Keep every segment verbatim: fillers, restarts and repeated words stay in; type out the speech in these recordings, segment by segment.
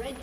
Red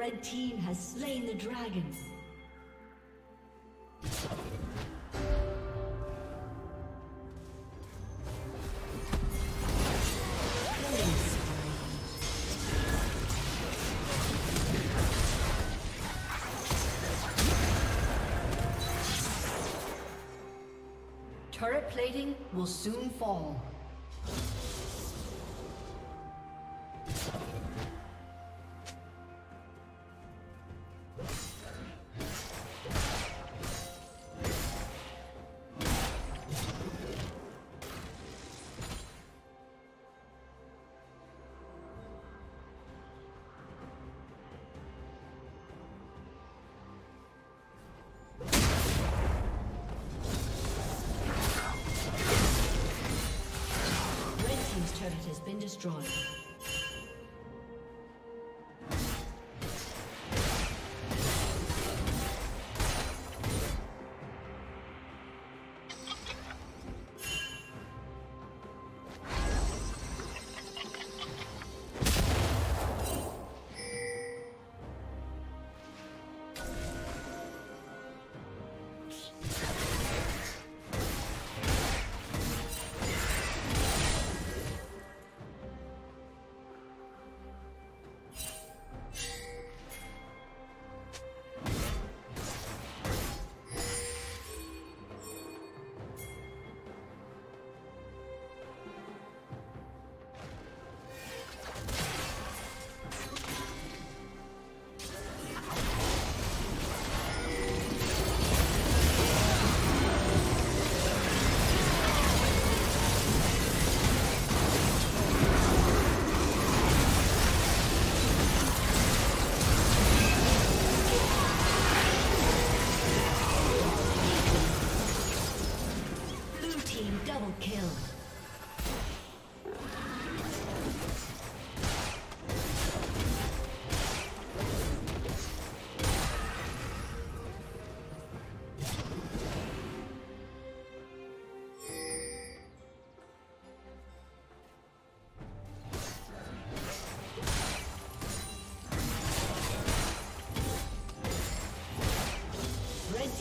Red team has slain the dragon. Turret plating will soon fall. Destroyed.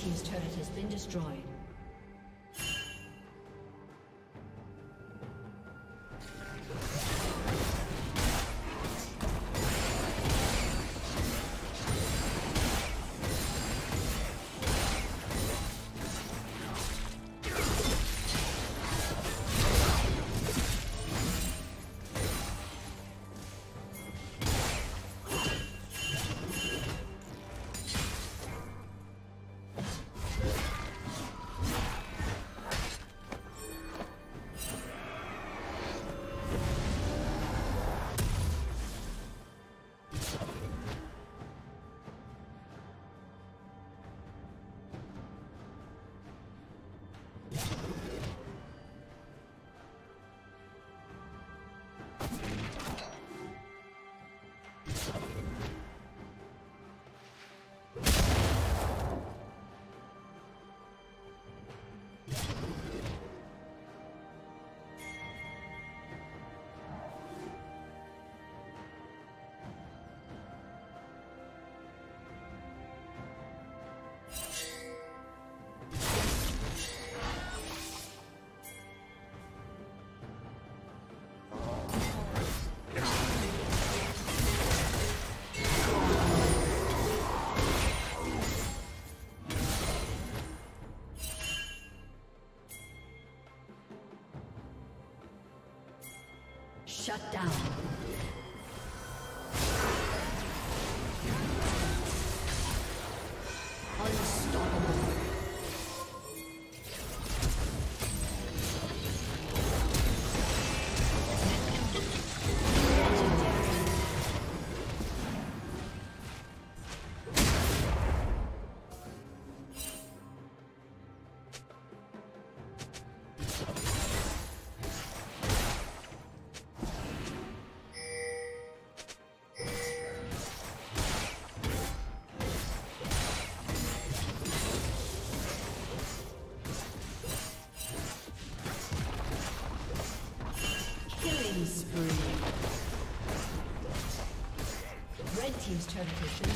His turret has been destroyed. Shut down. Blue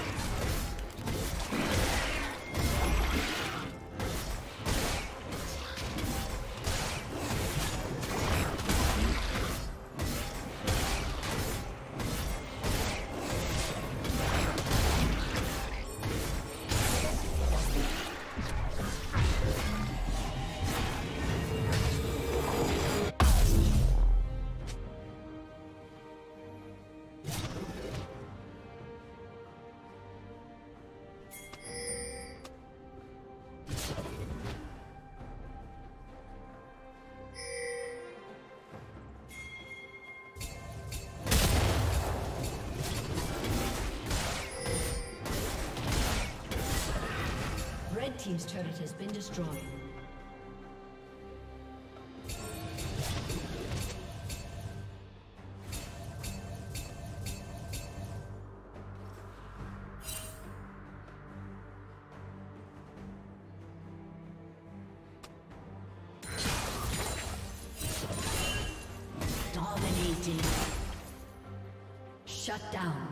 Team's turret has been destroyed. Dominating. Shut down.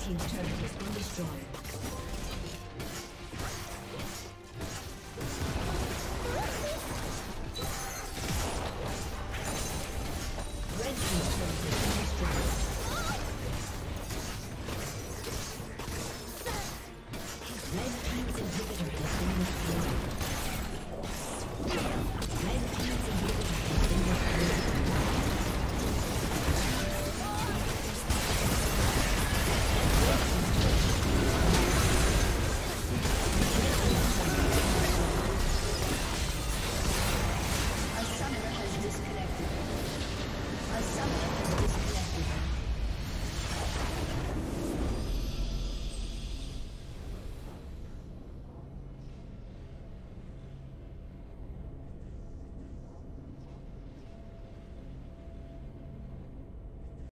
Team's turret has been destroyed. Red team's turret has been destroyed. Red